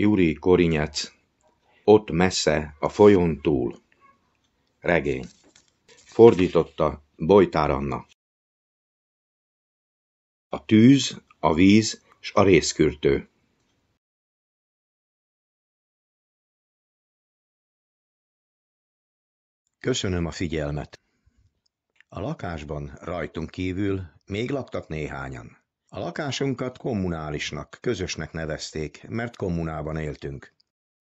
Jurij Korinyec, Ott messze, a folyón túl. Regény. Fordította Bojtár Anna. A tűz, a víz s a rézkürtő. Köszönöm a figyelmet. A lakásban rajtunk kívül még laktak néhányan. A lakásunkat kommunálisnak, közösnek nevezték, mert kommunában éltünk.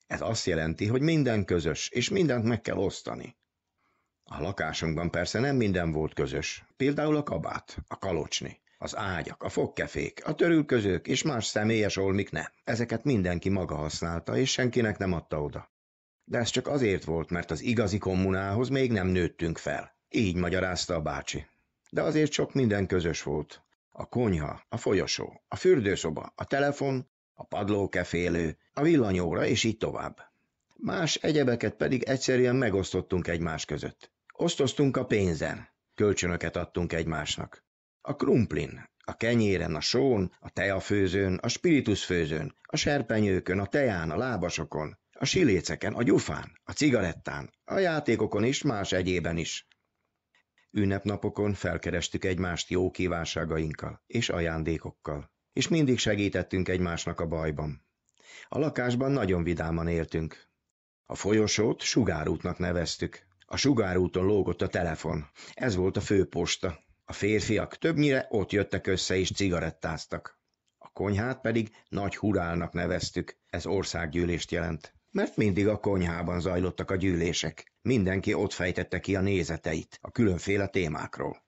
Ez azt jelenti, hogy minden közös, és mindent meg kell osztani. A lakásunkban persze nem minden volt közös, például a kabát, a kalocsni, az ágyak, a fogkefék, a törülközők és más személyes olmik nem. Ezeket mindenki maga használta, és senkinek nem adta oda. De ez csak azért volt, mert az igazi kommunához még nem nőttünk fel. Így magyarázta a bácsi. De azért sok minden közös volt. A konyha, a folyosó, a fürdőszoba, a telefon, a padlókefélő, a villanyóra és így tovább. Más egyebeket pedig egyszerűen megosztottunk egymás között. Osztoztunk a pénzen, kölcsönöket adtunk egymásnak. A krumplin, a kenyéren, a són, a teafőzőn, a spiritusfőzőn, a serpenyőkön, a teján, a lábasokon, a siléceken, a gyufán, a cigarettán, a játékokon és más egyében is. Ünnepnapokon felkerestük egymást jó kívánságainkkal és ajándékokkal, és mindig segítettünk egymásnak a bajban. A lakásban nagyon vidáman éltünk. A folyosót sugárútnak neveztük. A sugárúton lógott a telefon. Ez volt a főposta. A férfiak többnyire ott jöttek össze és cigarettáztak. A konyhát pedig nagy hurálnak neveztük. Ez országgyűlést jelent. Mert mindig a konyhában zajlottak a gyűlések. Mindenki ott fejtette ki a nézeteit a különféle témákról.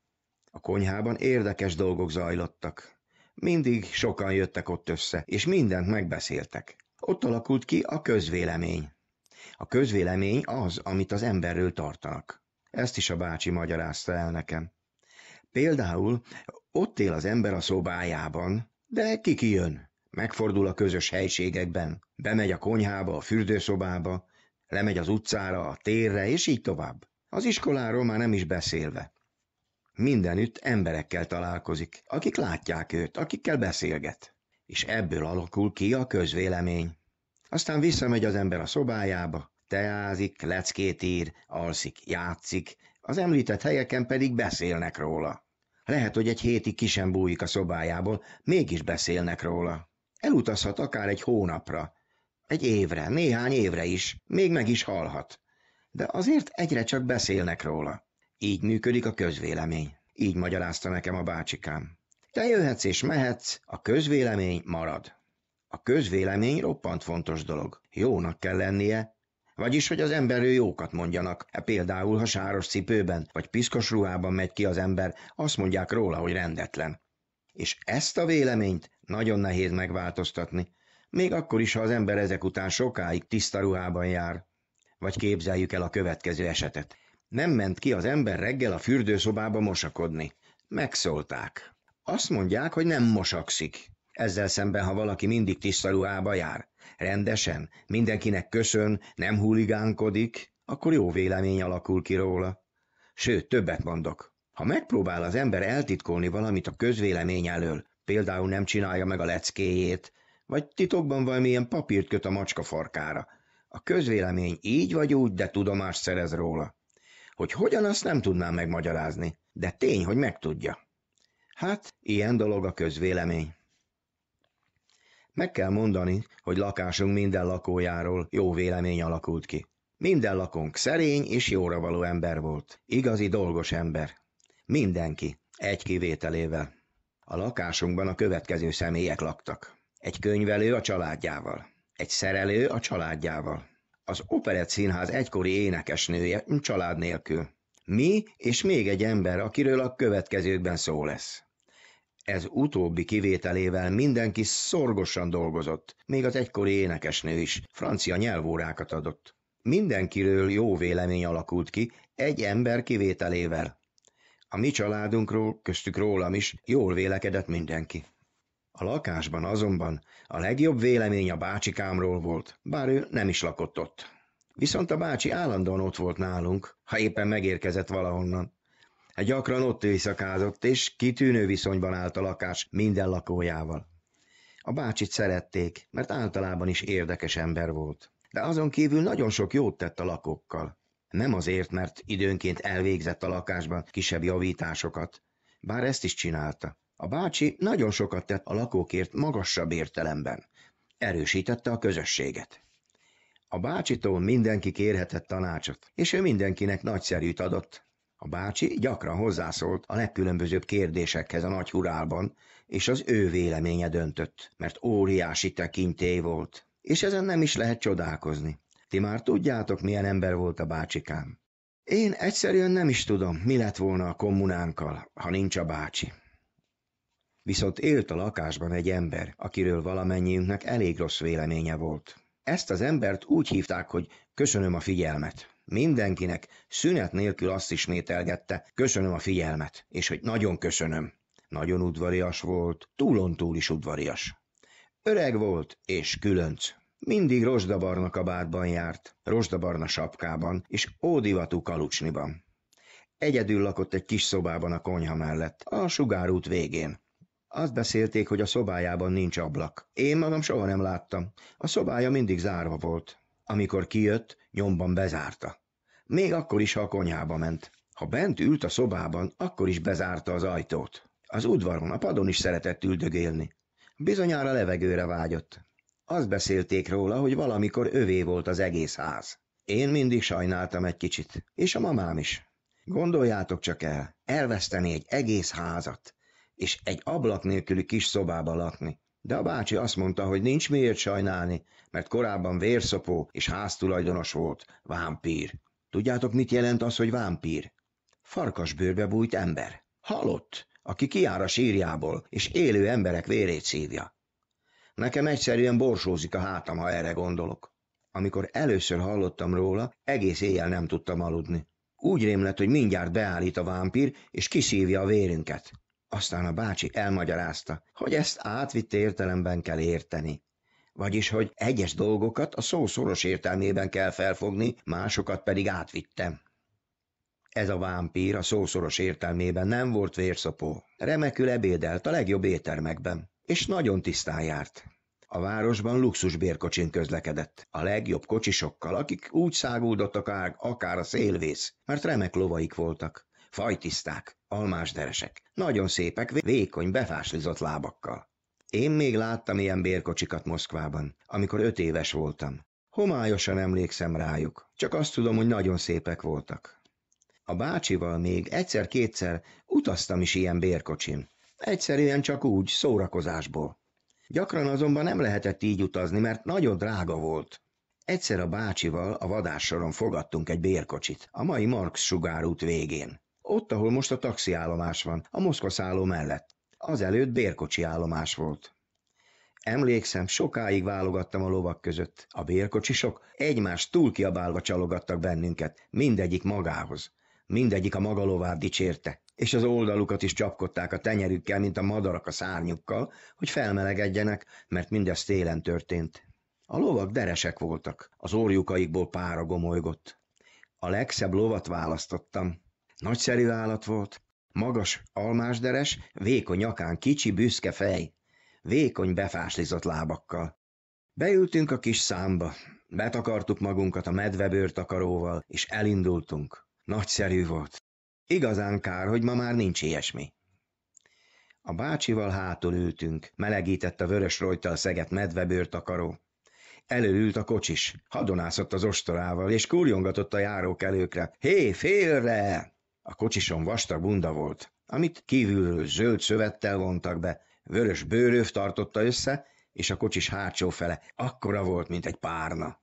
A konyhában érdekes dolgok zajlottak. Mindig sokan jöttek ott össze, és mindent megbeszéltek. Ott alakult ki a közvélemény. A közvélemény az, amit az emberről tartanak. Ezt is a bácsi magyarázta el nekem. Például ott él az ember a szobájában, de ki jön. Megfordul a közös helységekben, bemegy a konyhába, a fürdőszobába, lemegy az utcára, a térre, és így tovább. Az iskoláról már nem is beszélve. Mindenütt emberekkel találkozik, akik látják őt, akikkel beszélget. És ebből alakul ki a közvélemény. Aztán visszamegy az ember a szobájába, teázik, leckét ír, alszik, játszik, az említett helyeken pedig beszélnek róla. Lehet, hogy egy hétig ki sem bújik a szobájából, mégis beszélnek róla. Elutazhat akár egy hónapra, egy évre, néhány évre is, még meg is halhat. De azért egyre csak beszélnek róla. Így működik a közvélemény. Így magyarázta nekem a bácsikám. Te jöhetsz és mehetsz, a közvélemény marad. A közvélemény roppant fontos dolog. Jónak kell lennie. Vagyis, hogy az emberről jókat mondjanak. Például, ha sáros cipőben vagy piszkos ruhában megy ki az ember, azt mondják róla, hogy rendetlen. És ezt a véleményt nagyon nehéz megváltoztatni. Még akkor is, ha az ember ezek után sokáig tiszta ruhában jár. Vagy képzeljük el a következő esetet. Nem ment ki az ember reggel a fürdőszobába mosakodni. Megszólták. Azt mondják, hogy nem mosakszik. Ezzel szemben, ha valaki mindig tiszta ruhába jár, rendesen, mindenkinek köszön, nem huligánkodik, akkor jó vélemény alakul ki róla. Sőt, többet mondok. Ha megpróbál az ember eltitkolni valamit a közvélemény elől, például nem csinálja meg a leckéjét, vagy titokban valamilyen papírt köt a macska farkára, a közvélemény így vagy úgy, de tudomást szerez róla. Hogy hogyan, azt nem tudnám megmagyarázni, de tény, hogy megtudja. Hát, ilyen dolog a közvélemény. Meg kell mondani, hogy lakásunk minden lakójáról jó vélemény alakult ki. Minden lakónk szerény és jóra való ember volt. Igazi dolgos ember. Mindenki, egy kivételével. A lakásunkban a következő személyek laktak. Egy könyvelő a családjával. Egy szerelő a családjával. Az Operett Színház egykori énekesnője család nélkül. Mi és még egy ember, akiről a következőkben szó lesz. Ez utóbbi kivételével mindenki szorgosan dolgozott, még az egykori énekesnő is, francia nyelvórákat adott. Mindenkiről jó vélemény alakult ki, egy ember kivételével. A mi családunkról, köztük rólam is, jól vélekedett mindenki. A lakásban azonban a legjobb vélemény a bácsikámról volt, bár ő nem is lakott ott. Viszont a bácsi állandóan ott volt nálunk, ha éppen megérkezett valahonnan. Gyakran ott éjszakázott, és kitűnő viszonyban állt a lakás minden lakójával. A bácsit szerették, mert általában is érdekes ember volt. De azon kívül nagyon sok jót tett a lakókkal. Nem azért, mert időnként elvégzett a lakásban kisebb javításokat, bár ezt is csinálta. A bácsi nagyon sokat tett a lakókért magasabb értelemben. Erősítette a közösséget. A bácsitól mindenki kérhetett tanácsot, és ő mindenkinek nagyszerűt adott. A bácsi gyakran hozzászólt a legkülönbözőbb kérdésekhez a nagy hurrában, és az ő véleménye döntött, mert óriási tekintély volt. És ezen nem is lehet csodálkozni. Ti már tudjátok, milyen ember volt a bácsikám. Én egyszerűen nem is tudom, mi lett volna a kommunánkkal, ha nincs a bácsi. Viszont élt a lakásban egy ember, akiről valamennyiünknek elég rossz véleménye volt. Ezt az embert úgy hívták, hogy köszönöm a figyelmet. Mindenkinek szünet nélkül azt ismételgette, köszönöm a figyelmet, és hogy nagyon köszönöm. Nagyon udvarias volt, túlontúl is udvarias. Öreg volt és különc. Mindig rozsdabarna kabátban járt, rozsdabarna sapkában és ódivatú kalucsniban. Egyedül lakott egy kis szobában a konyha mellett, a Sugárút végén. Azt beszélték, hogy a szobájában nincs ablak. Én magam soha nem láttam. A szobája mindig zárva volt. Amikor kijött, nyomban bezárta. Még akkor is, ha a konyhába ment. Ha bent ült a szobában, akkor is bezárta az ajtót. Az udvaron, a padon is szeretett üldögélni. Bizonyára levegőre vágyott. Azt beszélték róla, hogy valamikor övé volt az egész ház. Én mindig sajnáltam egy kicsit, és a mamám is. Gondoljátok csak el, elveszteni egy egész házat, és egy ablak nélküli kis szobába lakni. De a bácsi azt mondta, hogy nincs miért sajnálni, mert korábban vérszopó és háztulajdonos volt, vámpír. Tudjátok, mit jelent az, hogy vámpír? Farkasbőrbe bújt ember. Halott, aki kijár a sírjából, és élő emberek vérét szívja. Nekem egyszerűen borsózik a hátam, ha erre gondolok. Amikor először hallottam róla, egész éjjel nem tudtam aludni. Úgy rémlett, hogy mindjárt beállít a vámpír, és kiszívja a vérünket. Aztán a bácsi elmagyarázta, hogy ezt átvitt értelemben kell érteni. Vagyis, hogy egyes dolgokat a szó szoros értelmében kell felfogni, másokat pedig átvittem. Ez a vámpír a szó szoros értelmében nem volt vérszopó. Remekül ebédelt a legjobb éttermekben, és nagyon tisztán járt. A városban luxusbérkocsin közlekedett, a legjobb kocsisokkal, akik úgy száguldottak akár a szélvész, mert remek lovaik voltak. Fajtiszták, almásderesek, nagyon szépek, vékony, befáslizott lábakkal. Én még láttam ilyen bérkocsikat Moszkvában, amikor 5 éves voltam. Homályosan emlékszem rájuk, csak azt tudom, hogy nagyon szépek voltak. A bácsival még egyszer-kétszer utaztam is ilyen bérkocsin. Egyszerűen csak úgy, szórakozásból. Gyakran azonban nem lehetett így utazni, mert nagyon drága volt. Egyszer a bácsival a vadássoron fogadtunk egy bérkocsit, a mai Marx-sugárút végén. Ott, ahol most a taxiállomás van, a Moszkva szálló mellett. Azelőtt bérkocsi állomás volt. Emlékszem, sokáig válogattam a lovak között. A bérkocsisok egymást túlkiabálva csalogattak bennünket, mindegyik magához. Mindegyik a maga lovát dicsérte, és az oldalukat is csapkodták a tenyerükkel, mint a madarak a szárnyukkal, hogy felmelegedjenek, mert mindez télen történt. A lovak deresek voltak, az orjukaikból pára gomolygott. A legszebb lovat választottam. Nagyszerű állat volt, magas, almásderes, vékony nyakán kicsi, büszke fej, vékony, befáslizott lábakkal. Beültünk a kis számba, betakartuk magunkat a medvebőrtakaróval, és elindultunk. Nagyszerű volt. Igazán kár, hogy ma már nincs ilyesmi. A bácsival hátul ültünk, melegített a vörös rojttal szegett medvebőrtakaró. Előült a kocsis, hadonászott az ostorával, és kurjongatott a járókelőkre. Hé, félre! A kocsison vastag bunda volt, amit kívülről zöld szövettel vontak be, vörös bőröv tartotta össze, és a kocsis hátsó fele akkora volt, mint egy párna.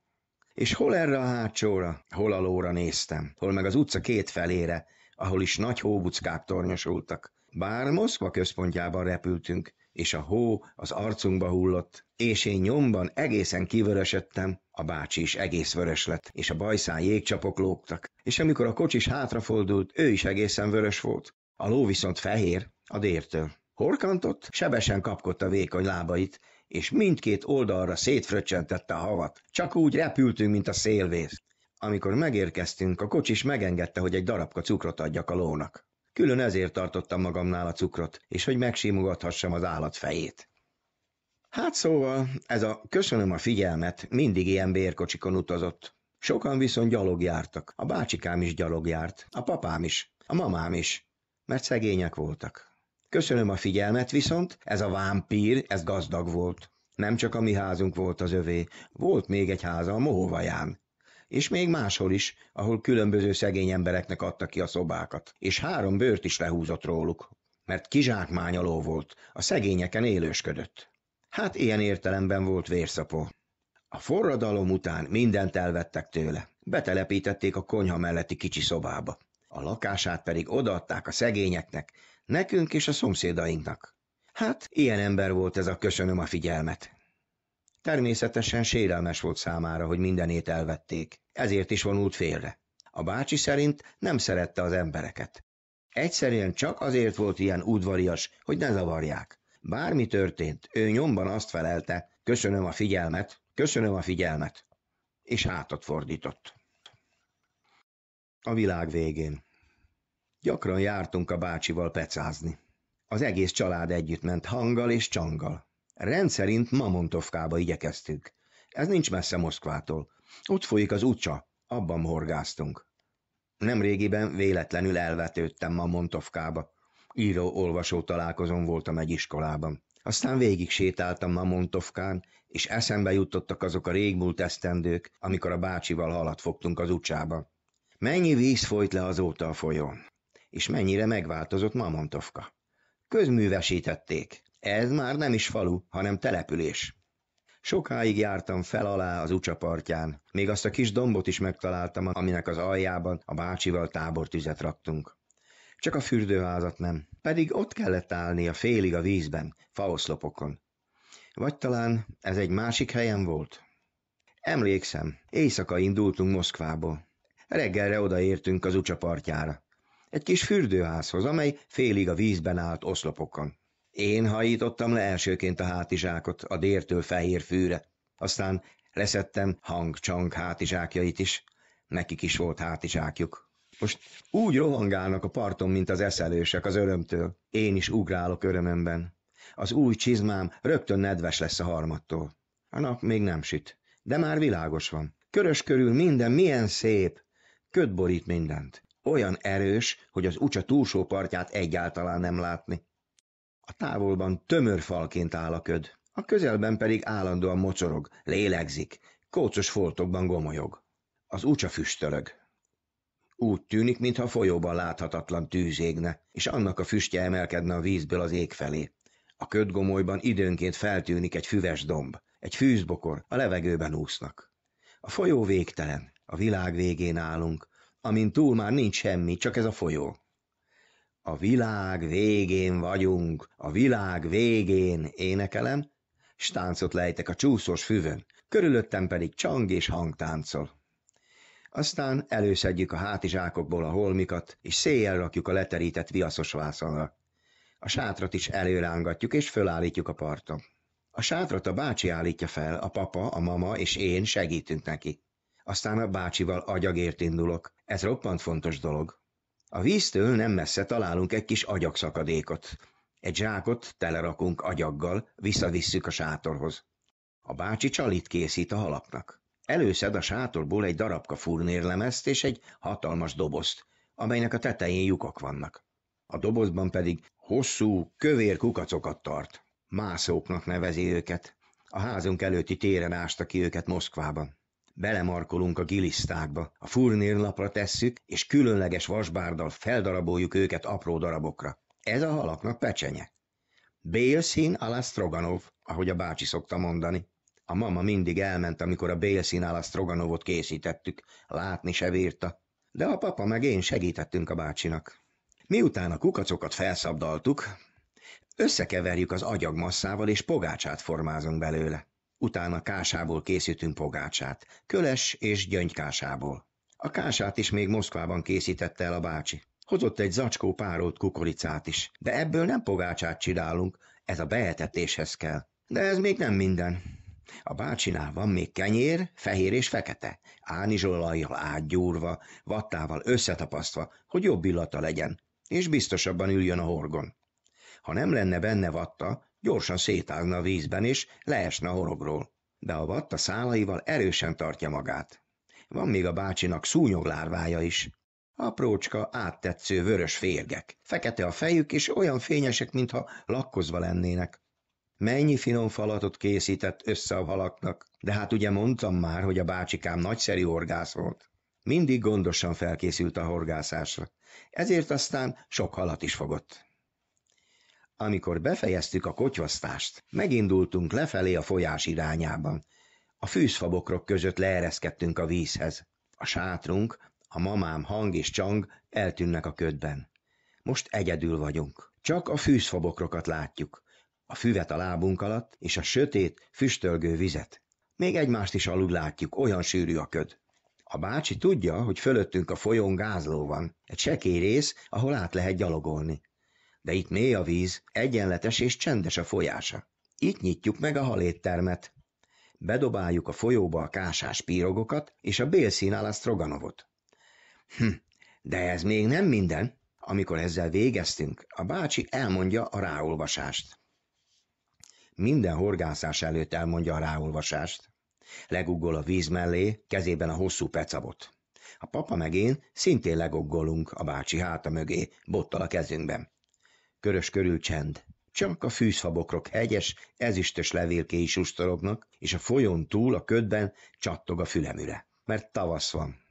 És hol erre a hátsóra, hol a lóra néztem, hol meg az utca két felére, ahol is nagy hóbuckák tornyosultak. Bár Moszkva központjában repültünk, és a hó az arcunkba hullott, és én nyomban egészen kivörösödtem, a bácsi is egész vörös lett, és a bajszán jégcsapok lógtak, és amikor a kocsis hátrafordult, ő is egészen vörös volt, a ló viszont fehér, a dértől. Horkantott, sebesen kapkodta vékony lábait, és mindkét oldalra szétfröccsentette a havat. Csak úgy repültünk, mint a szélvész. Amikor megérkeztünk, a kocsis megengedte, hogy egy darabka cukrot adjak a lónak. Külön ezért tartottam magamnál a cukrot, és hogy megsimogathassam az állat fejét. Hát szóval, ez a köszönöm a figyelmet mindig ilyen bérkocsikon utazott. Sokan viszont gyalog jártak. A bácsikám is gyalog járt, a papám is, a mamám is, mert szegények voltak. Köszönöm a figyelmet viszont, ez a vámpír, ez gazdag volt. Nem csak a mi házunk volt az övé, volt még egy háza a Mohovaján. És még máshol is, ahol különböző szegény embereknek adta ki a szobákat. És 3 bőrt is lehúzott róluk, mert kizsákmányoló volt, a szegényeken élősködött. Hát ilyen értelemben volt vérszapó. A forradalom után mindent elvettek tőle. Betelepítették a konyha melletti kicsi szobába. A lakását pedig odaadták a szegényeknek, nekünk és a szomszédainknak. Hát, ilyen ember volt ez a köszönöm a figyelmet. Természetesen sérelmes volt számára, hogy mindenét elvették. Ezért is vonult félre. A bácsi szerint nem szerette az embereket. Egyszerűen csak azért volt ilyen udvarias, hogy ne zavarják. Bármi történt, ő nyomban azt felelte, köszönöm a figyelmet, és hátat fordított. A világ végén. Gyakran jártunk a bácsival pecázni. Az egész család együtt ment hanggal és csanggal. Rendszerint Mamontovkába igyekeztünk. Ez nincs messze Moszkvától. Ott folyik az Ucsa, abban horgáztunk. Nemrégiben véletlenül elvetődtem Mamontovkába. Író-olvasó találkozón voltam egy iskolában. Aztán végig sétáltam Mamontovkán, és eszembe jutottak azok a régmúlt esztendők, amikor a bácsival halat fogtunk az Ucsába. Mennyi víz folyt le azóta a folyón, és mennyire megváltozott Mamontovka. Közművesítették. Ez már nem is falu, hanem település. Sokáig jártam fel-alá az Ucsa partján, még azt a kis dombot is megtaláltam, aminek az aljában a bácsival tábortüzet raktunk. Csak a fürdőházat nem, pedig ott kellett állnia félig a vízben, faoszlopokon. Vagy talán ez egy másik helyen volt? Emlékszem, éjszaka indultunk Moszkvából. Reggelre odaértünk az Ucsa partjára. Egy kis fürdőházhoz, amely félig a vízben állt oszlopokon. Én hajítottam le elsőként a hátizsákot a dértől fehér fűre. Aztán leszedtem hangcsang hátizsákjait is. Nekik is volt hátizsákjuk. Most úgy rohangálnak a parton, mint az eszelősek az örömtől. Én is ugrálok örömömben. Az új csizmám rögtön nedves lesz a harmadtól. A nap még nem süt, de már világos van. Körös körül minden milyen szép. Köd borít mindent. Olyan erős, hogy az Ucsa túlsó partját egyáltalán nem látni. A távolban tömör falként áll a köd, a közelben pedig állandóan mocorog, lélegzik, kócos foltokban gomolyog. Az Ucsa füstölög. Úgy tűnik, mintha folyóban láthatatlan tűz égne, és annak a füstje emelkedne a vízből az ég felé. A ködgomolyban időnként feltűnik egy füves domb, egy fűzbokor, a levegőben úsznak. A folyó végtelen, a világ végén állunk, amin túl már nincs semmi, csak ez a folyó. A világ végén vagyunk, a világ végén énekelem, s táncot lejtek a csúszós füvön, körülöttem pedig csang és hangtáncol. Aztán előszedjük a hátizsákokból a holmikat, és széjjel rakjuk a leterített viaszos vászonra. A sátrat is előrángatjuk, és fölállítjuk a parton. A sátrat a bácsi állítja fel, a papa, a mama és én segítünk neki. Aztán a bácsival agyagért indulok. Ez roppant fontos dolog. A víztől nem messze találunk egy kis agyagszakadékot. Egy zsákot telerakunk agyaggal, visszavisszük a sátorhoz. A bácsi csalit készít a halapnak. Előszed a sátorból egy darabka furnérlemezt és egy hatalmas dobozt, amelynek a tetején lyukak vannak. A dobozban pedig hosszú, kövér kukacokat tart. Mászóknak nevezi őket. A házunk előtti téren ásta ki őket Moszkvában. Belemarkolunk a gilisztákba, a furnérlapra tesszük, és különleges vasbárddal feldaraboljuk őket apró darabokra. Ez a halaknak pecsenye. Bélszín alá sztroganov, ahogy a bácsi szokta mondani. A mama mindig elment, amikor a bélszín alá sztroganovot készítettük, látni se bírta. De a papa meg én segítettünk a bácsinak. Miután a kukacokat felszabdaltuk, összekeverjük az agyagmasszával, és pogácsát formázunk belőle. Utána kásából készítünk pogácsát, köles és gyöngykásából. A kását is még Moszkvában készítette el a bácsi. Hozott egy zacskó párolt kukoricát is, de ebből nem pogácsát csinálunk, ez a beetetéshez kell. De ez még nem minden. A bácsinál van még kenyér, fehér és fekete, ánizsolajjal átgyúrva, vattával összetapasztva, hogy jobb illata legyen, és biztosabban üljön a horgon. Ha nem lenne benne vatta, gyorsan sétálna a vízben és leesne a horogról, de a vatt a szálaival erősen tartja magát. Van még a bácsinak szúnyoglárvája is. Aprócska, áttetsző vörös férgek, fekete a fejük és olyan fényesek, mintha lakkozva lennének. Mennyi finom falatot készített össze a halaknak, de hát ugye mondtam már, hogy a bácsikám nagyszerű horgász volt. Mindig gondosan felkészült a horgászásra, ezért aztán sok halat is fogott. Amikor befejeztük a kotyvasztást, megindultunk lefelé a folyás irányában. A fűzfabokrok között leereszkedtünk a vízhez. A sátrunk, a mamám Hang és Csang eltűnnek a ködben. Most egyedül vagyunk. Csak a fűzfabokrokat látjuk, a füvet a lábunk alatt és a sötét, füstölgő vizet. Még egymást is alul látjuk, olyan sűrű a köd. A bácsi tudja, hogy fölöttünk a folyón gázló van, egy sekély rész, ahol át lehet gyalogolni. De itt mély a víz, egyenletes és csendes a folyása. Itt nyitjuk meg a haléttermet. Bedobáljuk a folyóba a kásás pírogokat és a bélszínál a sztroganovot. De ez még nem minden. Amikor ezzel végeztünk, a bácsi elmondja a ráolvasást. Minden horgászás előtt elmondja a ráolvasást. Leguggol a víz mellé, kezében a hosszú pecabot. A papa meg én szintén leguggolunk a bácsi háta mögé, bottal a kezünkben. Körös körül csend. Csak a fűzfabokrok hegyes, ezüstös levélkéi sustorognak, és a folyón túl a ködben csattog a fülemüre, mert tavasz van.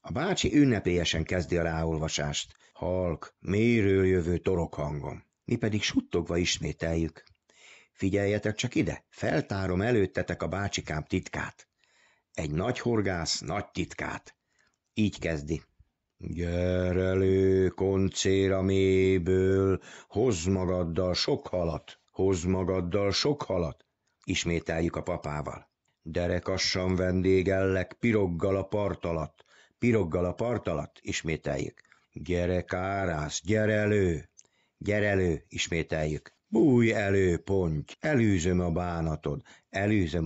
A bácsi ünnepélyesen kezdi a ráolvasást, halk, mélyről jövő torokhangon. Mi pedig suttogva ismételjük. Figyeljetek csak ide, feltárom előttetek a bácsikám titkát. Egy nagy horgász, nagy titkát. Így kezdi. Gyere elő, koncér a mélyből, hozz magaddal sok halat, hozz magaddal sok halat. Ismételjük a papával. Derekassan vendégellek piroggal a part alatt, piroggal a part alatt. Ismételjük. Gyere kárász, gyere elő, gyere elő. Ismételjük. Bújj elő, ponty, elűzöm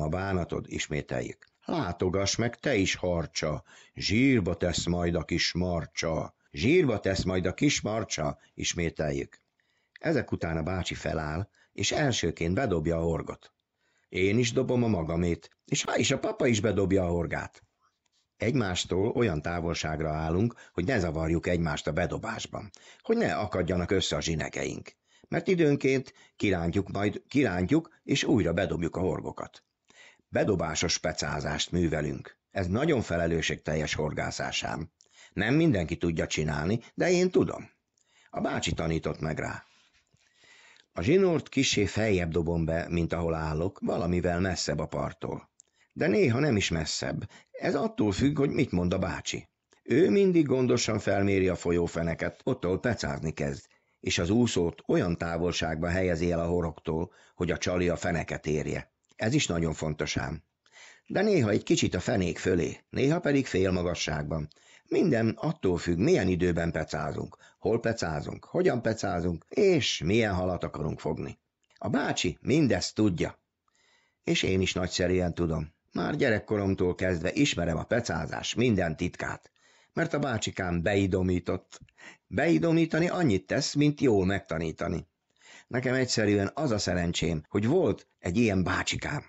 a bánatod, ismételjük. Látogass meg te is, harcsa, zsírba tesz majd a kis marcsa, zsírba tesz majd a kis marcsa, ismételjük. Ezek után a bácsi feláll, és elsőként bedobja a horgot. Én is dobom a magamét, és a papa is bedobja a horgát. Egymástól olyan távolságra állunk, hogy ne zavarjuk egymást a bedobásban, hogy ne akadjanak össze a zsinegeink, mert időnként kirántjuk, és újra bedobjuk a horgokat. Bedobásos pecázást művelünk. Ez nagyon felelősségteljes horgászásám. Nem mindenki tudja csinálni, de én tudom. A bácsi tanított meg rá. A zsinort kissé feljebb dobom be, mint ahol állok, valamivel messzebb a parttól. De néha nem is messzebb. Ez attól függ, hogy mit mond a bácsi. Ő mindig gondosan felméri a folyófeneket, ottól pecázni kezd, és az úszót olyan távolságba helyezi el a horogtól, hogy a csali a feneket érje. Ez is nagyon fontos ám. De néha egy kicsit a fenék fölé, néha pedig félmagasságban. Minden attól függ, milyen időben pecázunk, hol pecázunk, hogyan pecázunk, és milyen halat akarunk fogni. A bácsi mindezt tudja. És én is nagyszerűen tudom. Már gyerekkoromtól kezdve ismerem a pecázás minden titkát, mert a bácsikám beidomított. Beidomítani annyit tesz, mint jól megtanítani. Nekem egyszerűen az a szerencsém, hogy volt egy ilyen bácsikám.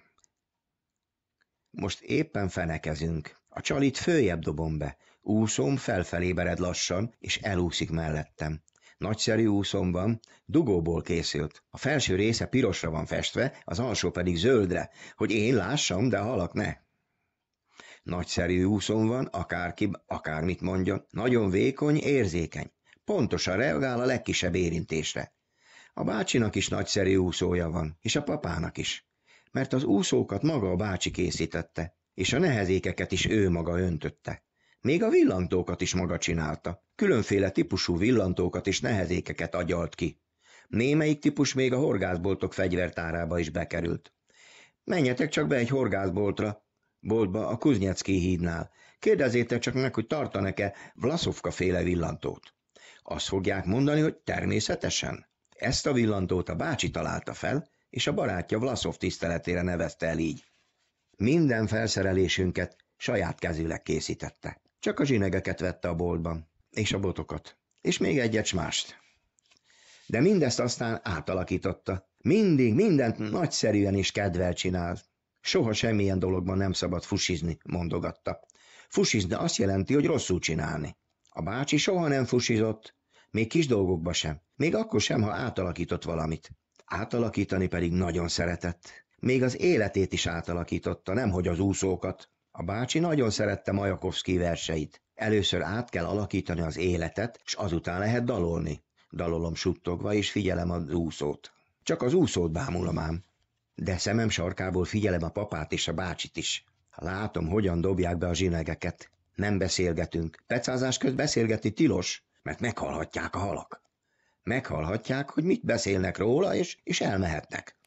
Most éppen fenekezünk. A csalit följebb dobom be. Úszom felfelé bered lassan, és elúszik mellettem. Nagyszerű úszom van, dugóból készült. A felső része pirosra van festve, az alsó pedig zöldre, hogy én lássam, de a halak ne. Nagyszerű úszom van, akárki, akármit mondjon. Nagyon vékony, érzékeny. Pontosan reagál a legkisebb érintésre. A bácsinak is nagyszerű úszója van, és a papának is, mert az úszókat maga a bácsi készítette, és a nehezékeket is ő maga öntötte. Még a villantókat is maga csinálta, különféle típusú villantókat és nehezékeket agyalt ki. Némelyik típus még a horgászboltok fegyvertárába is bekerült. Menjetek csak be egy horgászboltba a Kuznyecki hídnál, kérdezzétek csak meg, hogy tartanak-e Vlaszovka féle villantót. Azt fogják mondani, hogy természetesen. Ezt a villantót a bácsi találta fel, és a barátja Vlaszov tiszteletére nevezte el így. Minden felszerelésünket saját kezűleg készítette. Csak a zsinegeket vette a boltban, és a botokat, és még egyet mást. de mindezt aztán átalakította. Mindig mindent nagyszerűen és kedvel csinál. Soha semmilyen dologban nem szabad fusizni, mondogatta. Fusizni azt jelenti, hogy rosszul csinálni. A bácsi soha nem fusizott, még kis dolgokba sem, még akkor sem, ha átalakított valamit. Átalakítani pedig nagyon szeretett. Még az életét is átalakította, nemhogy az úszókat. A bácsi nagyon szerette Majakovszkij verseit. Először át kell alakítani az életet, s azután lehet dalolni. Dalolom suttogva, és figyelem az úszót. Csak az úszót bámulom ám. De szemem sarkából figyelem a papát és a bácsit is. Látom, hogyan dobják be a zsinegeket. Nem beszélgetünk. Pecázás közt beszélgetni tilos, mert meghalhatják a halak. Meghalhatják, hogy mit beszélnek róla, és elmehetnek.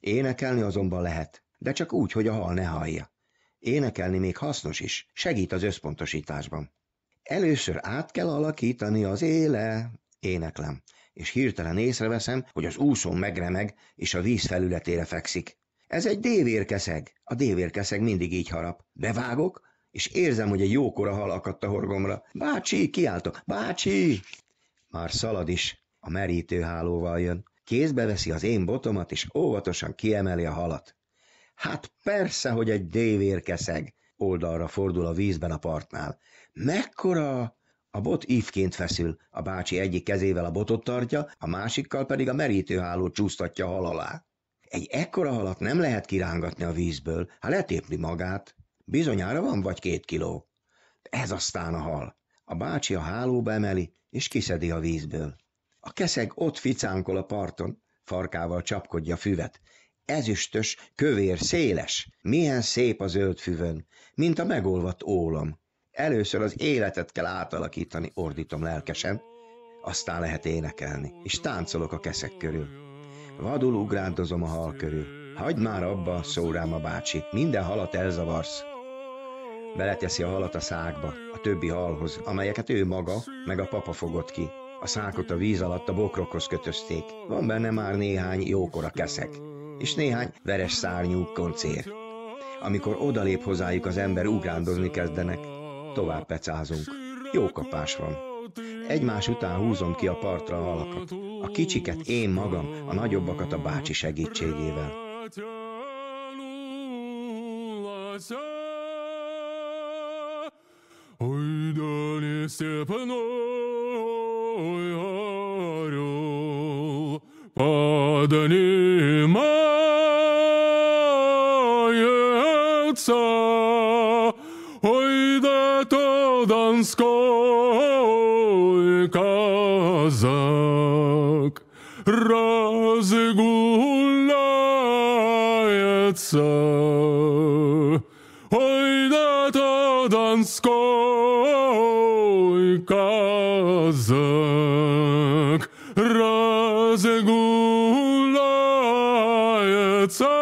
Énekelni azonban lehet, de csak úgy, hogy a hal ne hallja. Énekelni még hasznos is, segít az összpontosításban. Először át kell alakítani az éle, éneklem, és hirtelen észreveszem, hogy az úszón megremeg, és a víz felületére fekszik. Ez egy dévérkeszeg, a dévérkeszeg mindig így harap. Bevágok, és érzem, hogy egy jókora hal akadt a horgomra. Bácsi, kiáltok, bácsi! Már szalad is, a merítőhálóval jön. Kézbe veszi az én botomat, és óvatosan kiemeli a halat. Hát persze, hogy egy dévérkeszeg, oldalra fordul a vízben a partnál. Mekkora? A bot ívként feszül, a bácsi egyik kezével a botot tartja, a másikkal pedig a merítőhálót csúsztatja hal alá. Egy ekkora halat nem lehet kirángatni a vízből, ha letépli magát. Bizonyára van vagy 2 kiló. Ez aztán a hal. A bácsi a hálóba emeli, és kiszedi a vízből. A keszeg ott ficánkol a parton, farkával csapkodja füvet. Ezüstös, kövér, széles, milyen szép a zöld füvön, mint a megolvadt ólom. Először az életet kell átalakítani, ordítom lelkesen, aztán lehet énekelni, és táncolok a keszeg körül. Vadul ugrándozom a hal körül. Hagyd már abba, szól rám a bácsi, minden halat elzavarsz. Beleteszi a halat a szákba, a többi halhoz, amelyeket ő maga, meg a papa fogott ki. A szákot a víz alatt a bokrokhoz kötözték. Van benne már néhány jókora keszeg, és néhány veres szárnyú koncér. Amikor odalép hozzájuk az ember, ugrándozni kezdenek. Tovább pecázunk. Jó kapás van. Egymás után húzom ki a partra a halakat. A kicsiket én magam, a nagyobbakat a bácsi segítségével. Донской казак разгуляется, ой да то Донской казак разгуляется.